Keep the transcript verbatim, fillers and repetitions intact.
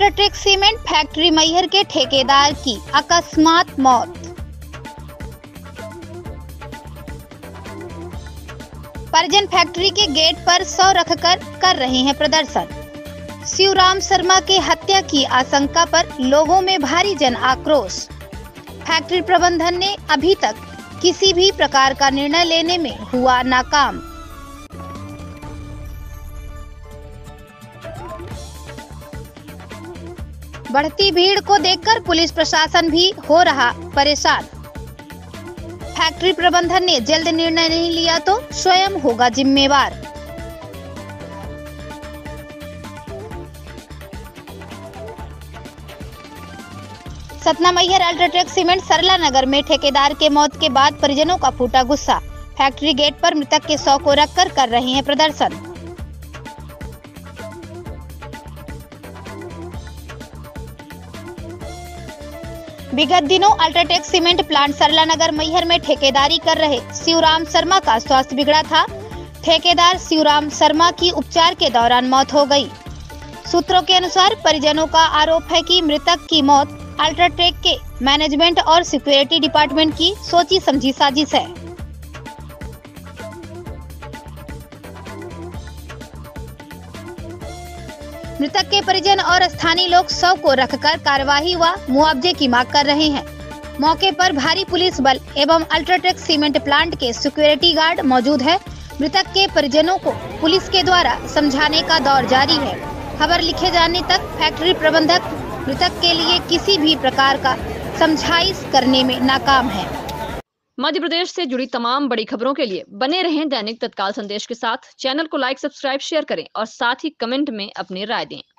UltraTech cement factory Maihar के ठेकेदार की अकस्मात मौत। परिजन फैक्ट्री के गेट पर सौ रखकर कर रहे हैं प्रदर्शन। शिवराम शर्मा के हत्या की आशंका पर लोगों में भारी जन आक्रोश। फैक्ट्री प्रबंधन ने अभी तक किसी भी प्रकार का निर्णय लेने में हुआ नाकाम। बढ़ती भीड़ को देखकर पुलिस प्रशासन भी हो रहा परेशान। फैक्ट्री प्रबंधन ने जल्द निर्णय नहीं लिया तो स्वयं होगा जिम्मेवार। सतना मैहर अल्ट्राटेक सीमेंट सरला नगर में ठेकेदार के मौत के बाद परिजनों का फूटा गुस्सा। फैक्ट्री गेट पर मृतक के शव को रखकर कर रहे हैं प्रदर्शन। विगत दिनों अल्ट्राटेक सीमेंट प्लांट सरला नगर मैहर में ठेकेदारी कर रहे शिवराम शर्मा का स्वास्थ्य बिगड़ा था। ठेकेदार शिवराम शर्मा की उपचार के दौरान मौत हो गई। सूत्रों के अनुसार परिजनों का आरोप है कि मृतक की मौत अल्ट्राटेक के मैनेजमेंट और सिक्योरिटी डिपार्टमेंट की सोची समझी साजिश है। मृतक के परिजन और स्थानीय लोग शव को रखकर कार्यवाही व मुआवजे की मांग कर रहे हैं। मौके पर भारी पुलिस बल एवं अल्ट्राटेक सीमेंट प्लांट के सिक्योरिटी गार्ड मौजूद है। मृतक के परिजनों को पुलिस के द्वारा समझाने का दौर जारी है। खबर लिखे जाने तक फैक्ट्री प्रबंधक मृतक के लिए किसी भी प्रकार का समझाइश करने में नाकाम है। मध्य प्रदेश से जुड़ी तमाम बड़ी खबरों के लिए बने रहें दैनिक तत्काल संदेश के साथ। चैनल को लाइक, सब्सक्राइब, शेयर करें और साथ ही कमेंट में अपनी राय दें।